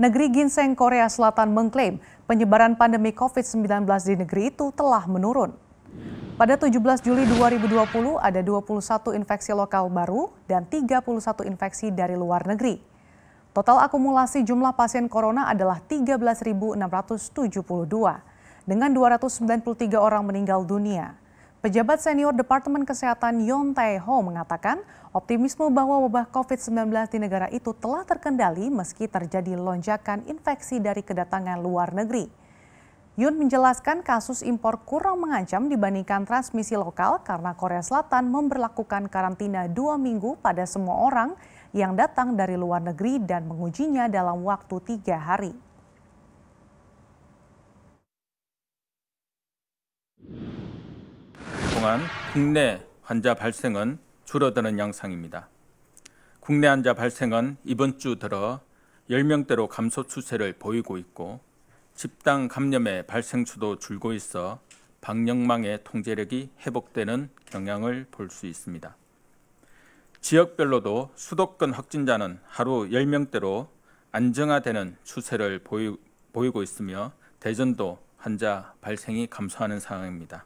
Negeri Ginseng, Korea Selatan mengklaim penyebaran pandemi COVID-19 di negeri itu telah menurun. Pada 17 Juli 2020 ada 21 infeksi lokal baru dan 31 infeksi dari luar negeri. Total akumulasi jumlah pasien corona adalah 13.672 dengan 293 orang meninggal dunia. Pejabat senior Departemen Kesehatan Yon Tae-ho mengatakan optimisme bahwa wabah COVID-19 di negara itu telah terkendali meski terjadi lonjakan infeksi dari kedatangan luar negeri. Yon menjelaskan kasus impor kurang mengancam dibandingkan transmisi lokal karena Korea Selatan memberlakukan karantina 2 minggu pada semua orang yang datang dari luar negeri dan mengujinya dalam waktu 3 hari. 동안 국내 환자 발생은 줄어드는 양상입니다. 국내 환자 발생은 이번 주 들어 10명대로 감소 추세를 보이고 있고 집단 감염의 발생 수도 줄고 있어 방역망의 통제력이 회복되는 경향을 볼 수 있습니다. 지역별로도 수도권 확진자는 하루 10명대로 안정화되는 추세를 보이고 있으며 대전도 환자 발생이 감소하는 상황입니다.